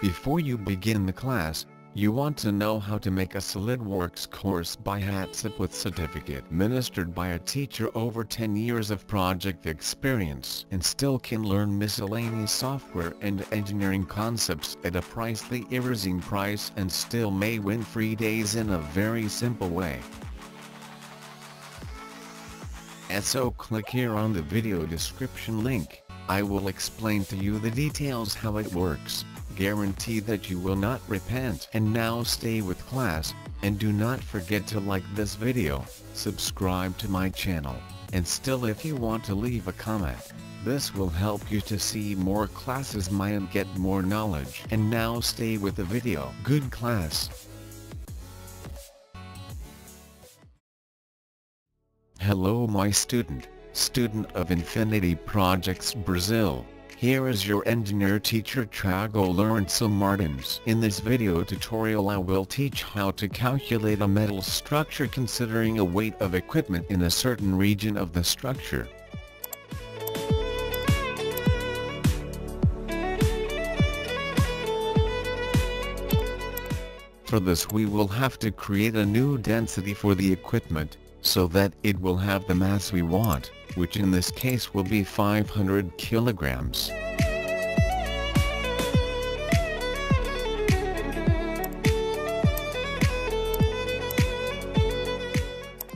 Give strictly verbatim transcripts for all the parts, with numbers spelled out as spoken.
Before you begin the class, you want to know how to make a SolidWorks course by Hatsip with certificate administered by a teacher over ten years of project experience and still can learn miscellaneous software and engineering concepts at a pricely irreverent price and still may win free days in a very simple way. So click here on the video description link. I will explain to you the details how it works. Guarantee that you will not repent. And now stay with class, and do not forget to like this video, subscribe to my channel, and still if you want to leave a comment. This will help you to see more classes mine and get more knowledge. And now stay with the video. Good class. Hello my student, student of Infinity Projects Brazil. Here is your engineer teacher Tiago Lorenzo Martins. In this video tutorial I will teach how to calculate a metal structure considering a weight of equipment in a certain region of the structure. For this we will have to create a new density for the equipment, so that it will have the mass we want, which in this case will be five hundred kilograms.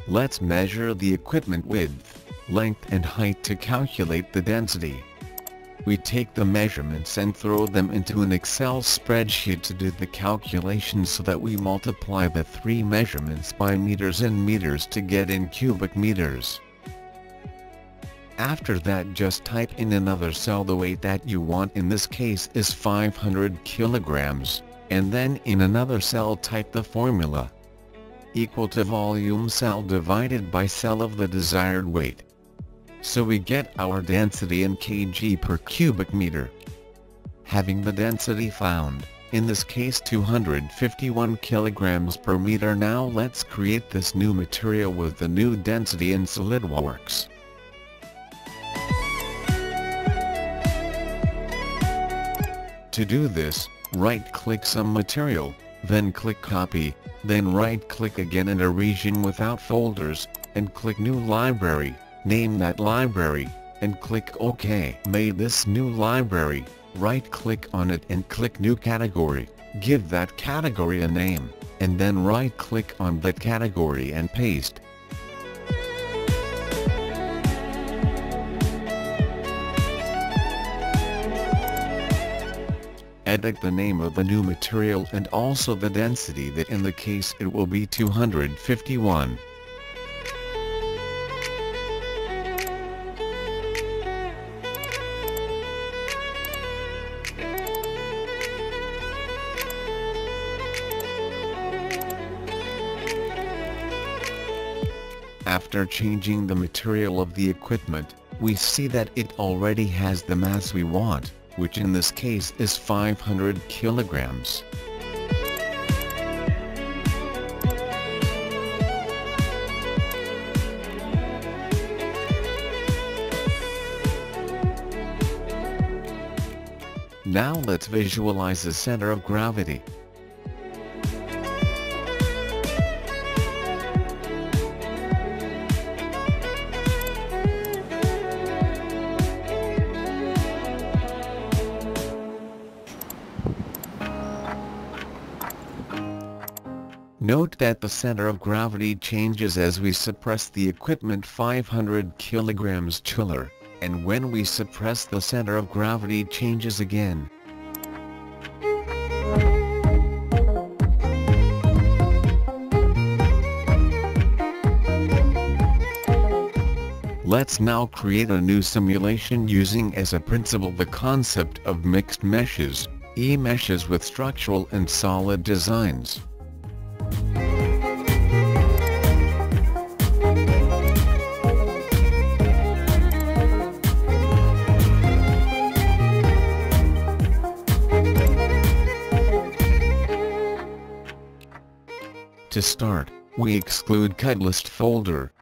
Let's measure the equipment width, length and height to calculate the density. We take the measurements and throw them into an Excel spreadsheet to do the calculation so that we multiply the three measurements by meters and meters to get in cubic meters. After that just type in another cell the weight that you want, in this case is five hundred kilograms, and then in another cell type the formula equal to volume cell divided by cell of the desired weight. So we get our density in kilogram per cubic meter. Having the density found, in this case two hundred fifty-one kilograms per meter, now let's create this new material with the new density in SolidWorks. To do this, right-click some material, then click Copy, then right-click again in a region without folders, and click New Library, name that library, and click OK. Make this new library, right-click on it and click New Category, give that category a name, and then right-click on that category and paste. Edit the name of the new material and also the density, that in the case it will be two hundred fifty-one. After changing the material of the equipment, we see that it already has the mass we want, which in this case is five hundred kilograms. Now let's visualize the center of gravity. Note that the center of gravity changes as we suppress the equipment five hundred kilograms chiller, and when we suppress the center of gravity changes again. Let's now create a new simulation using as a principle the concept of mixed meshes, E-meshes with structural and solid designs. To start, we exclude cut list folder.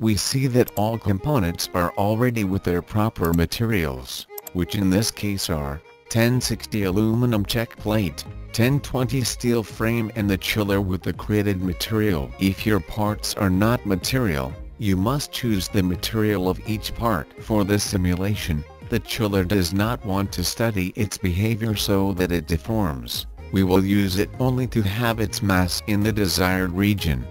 We see that all components are already with their proper materials, which in this case are ten sixty aluminum check plate, ten twenty steel frame and the chiller with the created material. If your parts are not material, you must choose the material of each part. For this simulation, the chiller does not want to study its behavior so that it deforms. We will use it only to have its mass in the desired region.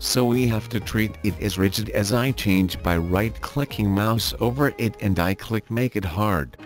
So we have to treat it as rigid as I change by right-clicking mouse over it and I click make it hard.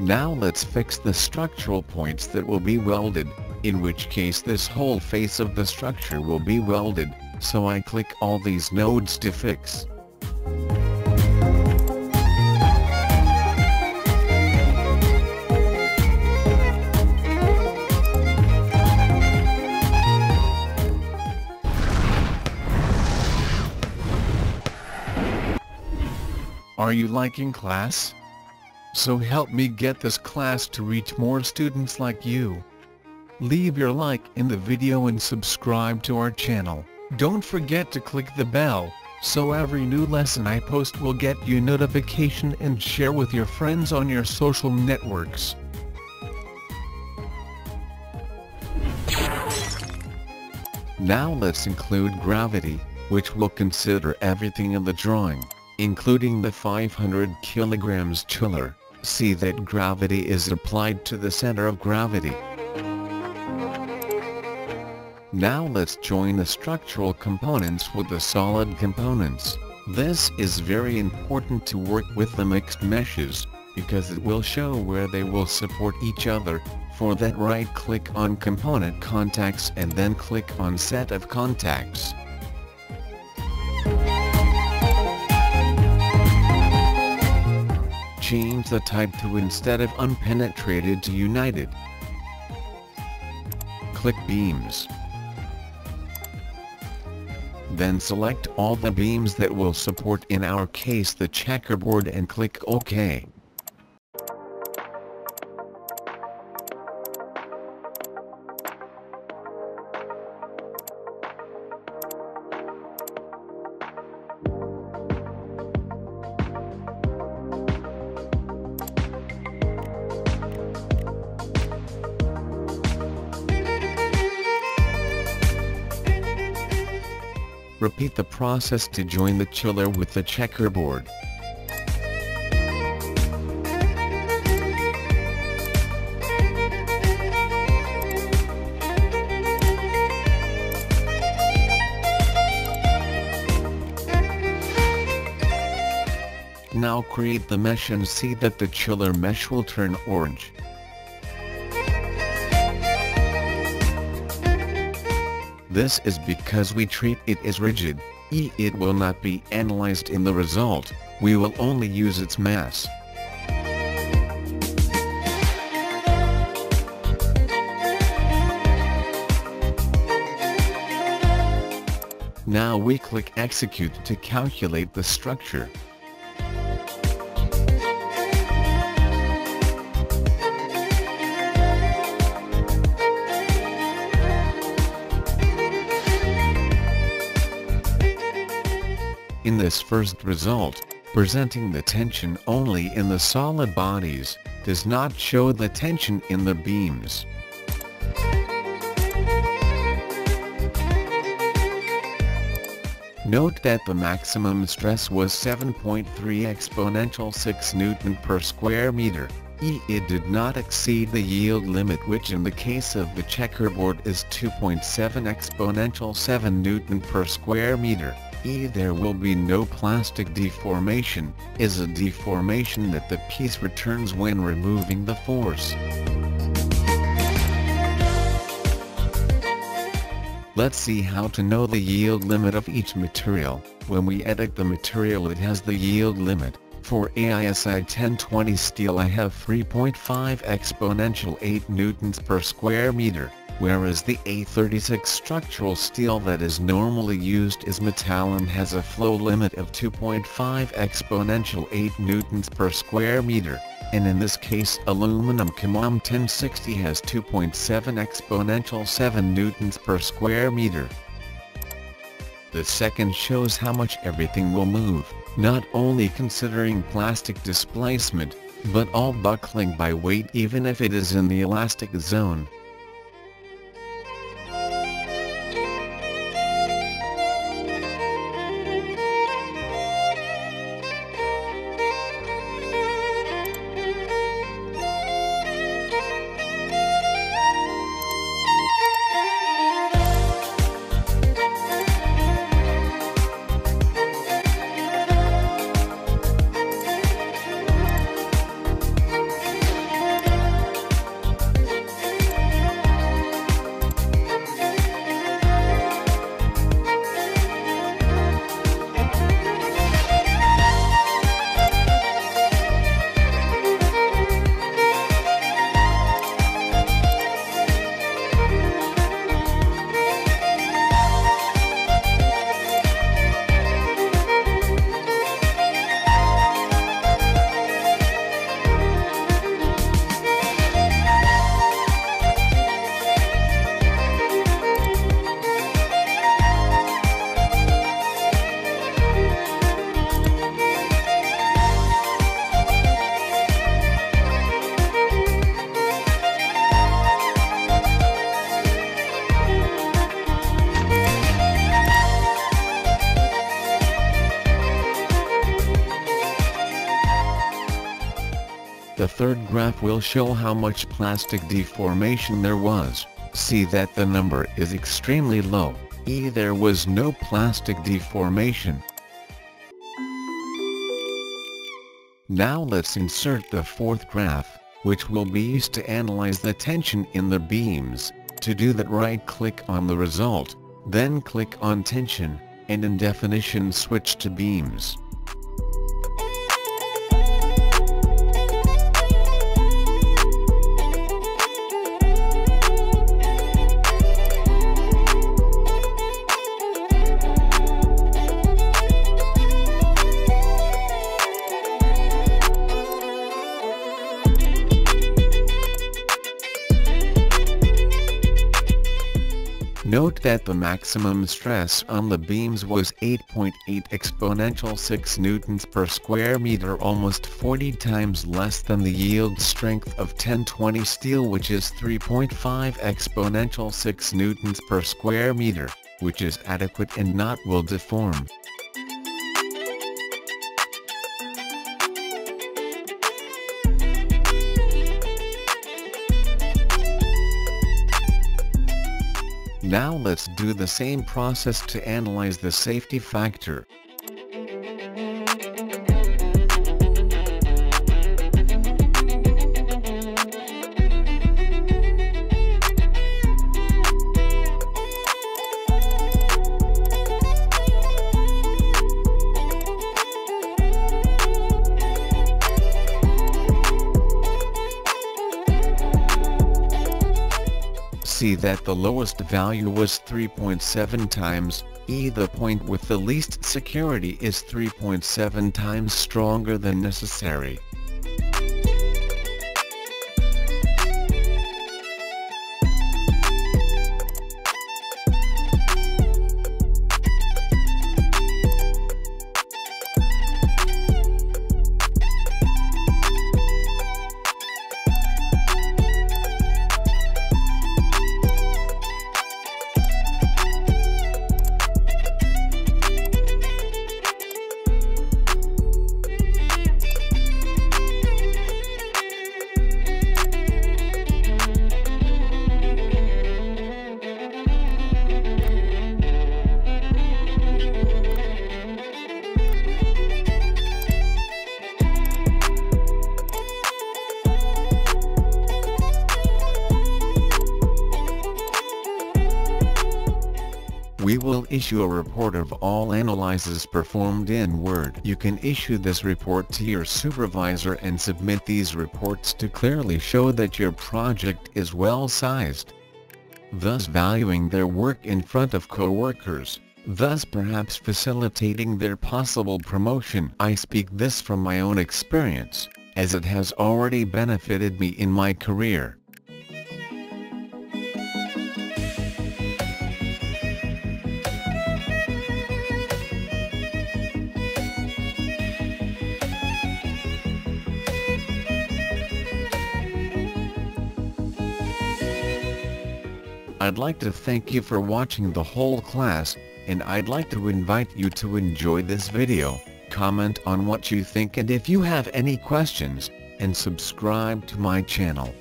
Now let's fix the structural points that will be welded, in which case this whole face of the structure will be welded, so I click all these nodes to fix. Are you liking class? So help me get this class to reach more students like you. Leave your like in the video and subscribe to our channel. Don't forget to click the bell, so every new lesson I post will get you notification, and share with your friends on your social networks. Now let's include gravity, which will consider everything in the drawing, including the five hundred kilograms chiller. See that gravity is applied to the center of gravity. Now let's join the structural components with the solid components. This is very important to work with the mixed meshes, because it will show where they will support each other. For that, right click on component contacts and then click on set of contacts. Change the type to instead of unpenetrated to united. Click beams. Then select all the beams that will support, in our case the checkerboard, and click OK. Repeat the process to join the chiller with the checkerboard. Now create the mesh and see that the chiller mesh will turn orange. This is because we treat it as rigid, e it will not be analyzed in the result, we will only use its mass. Now we click execute to calculate the structure. In this first result, presenting the tension only in the solid bodies does not show the tension in the beams. Note that the maximum stress was seven point three exponential six Newton per square meter. It did not exceed the yield limit, which in the case of the checkerboard is two point seven exponential seven Newton per square meter. E there will be no plastic deformation, is a deformation that the piece returns when removing the force. Let's see how to know the yield limit of each material. When we edit the material, it has the yield limit. For A I S I ten twenty steel I have three point five exponential eight newtons per square meter, whereas the A thirty-six structural steel that is normally used is metallum has a flow limit of two point five exponential eight newtons per square meter, and in this case aluminum commom ten sixty has two point seven exponential seven newtons per square meter. The second shows how much everything will move, not only considering plastic displacement, but all buckling by weight even if it is in the elastic zone. The third graph will show how much plastic deformation there was. See that the number is extremely low, that is there was no plastic deformation. Now let's insert the fourth graph, which will be used to analyze the tension in the beams. To do that, right-click on the result, then click on Tension, and in Definition switch to Beams. Note that the maximum stress on the beams was eight point eight exponential six newtons per square meter, almost forty times less than the yield strength of ten twenty steel, which is three point five exponential six newtons per square meter, which is adequate and not will deform. Now let's do the same process to analyze the safety factor. See that the lowest value was three point seven times, that is the point with the least security is three point seven times stronger than necessary. issue a report of all analyses performed in Word. You can issue this report to your supervisor and submit these reports to clearly show that your project is well-sized, thus valuing their work in front of co-workers, thus perhaps facilitating their possible promotion. I speak this from my own experience, as it has already benefited me in my career. I'd like to thank you for watching the whole class, and I'd like to invite you to enjoy this video, comment on what you think and if you have any questions, and subscribe to my channel.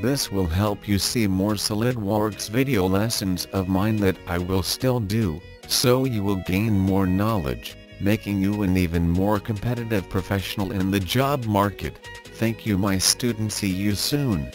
This will help you see more SolidWorks video lessons of mine that I will still do, so you will gain more knowledge, making you an even more competitive professional in the job market. Thank you, my students. See you soon.